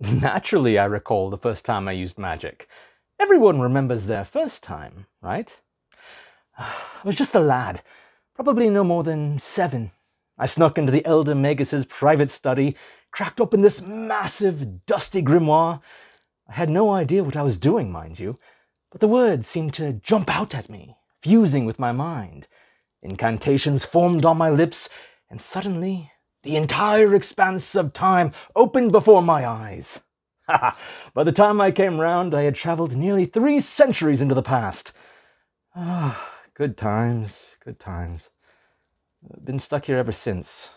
Naturally, I recall the first time I used magic. Everyone remembers their first time, right? I was just a lad, probably no more than 7. I snuck into the elder Magus's private study, cracked open this massive, dusty grimoire. I had no idea what I was doing, mind you, but the words seemed to jump out at me, fusing with my mind. Incantations formed on my lips, and suddenly the entire expanse of time opened before my eyes. By the time I came round, I had travelled nearly 3 centuries into the past. Ah, good times, good times. Been stuck here ever since.